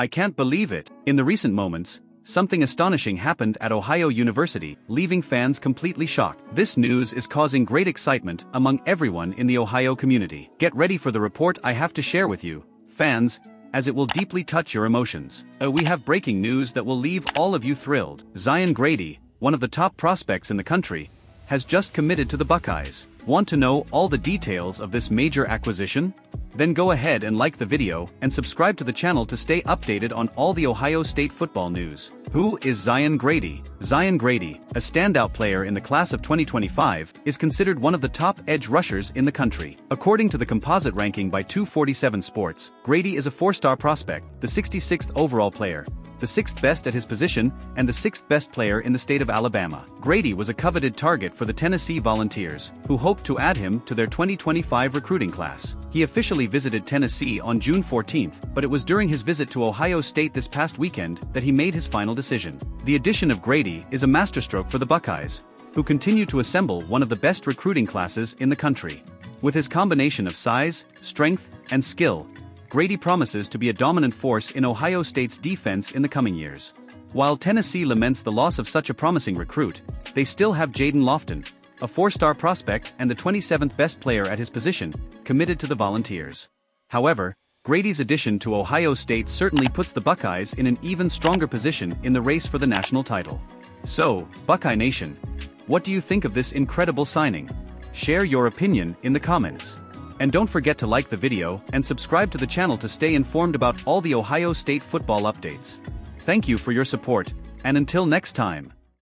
I can't believe it. In the recent moments, something astonishing happened at Ohio University, leaving fans completely shocked. This news is causing great excitement among everyone in the Ohio community. Get ready for the report I have to share with you, fans, as it will deeply touch your emotions. We have breaking news that will leave all of you thrilled. Zion Grady, one of the top prospects in the country, has just committed to the Buckeyes. Want to know all the details of this major acquisition? Then go ahead and like the video and subscribe to the channel to stay updated on all the Ohio State football news. Who is Zion Grady? Zion Grady, a standout player in the class of 2025, is considered one of the top edge rushers in the country. According to the composite ranking by 247Sports, Grady is a four-star prospect, the 66th overall player, the 6th best at his position, and the 6th best player in the state of Alabama. Grady was a coveted target for the Tennessee Volunteers, who hoped to add him to their 2025 recruiting class. He officially visited Tennessee on June 14th, but it was during his visit to Ohio State this past weekend that he made his final decision. The addition of Grady is a masterstroke for the Buckeyes, who continue to assemble one of the best recruiting classes in the country. With his combination of size, strength, and skill, Grady promises to be a dominant force in Ohio State's defense in the coming years. While Tennessee laments the loss of such a promising recruit, they still have Jaden Lofton, a four-star prospect and the 27th best player at his position, committed to the Volunteers. However, Grady's addition to Ohio State certainly puts the Buckeyes in an even stronger position in the race for the national title. So, Buckeye Nation, what do you think of this incredible signing? Share your opinion in the comments. And don't forget to like the video and subscribe to the channel to stay informed about all the Ohio State football updates. Thank you for your support, and until next time.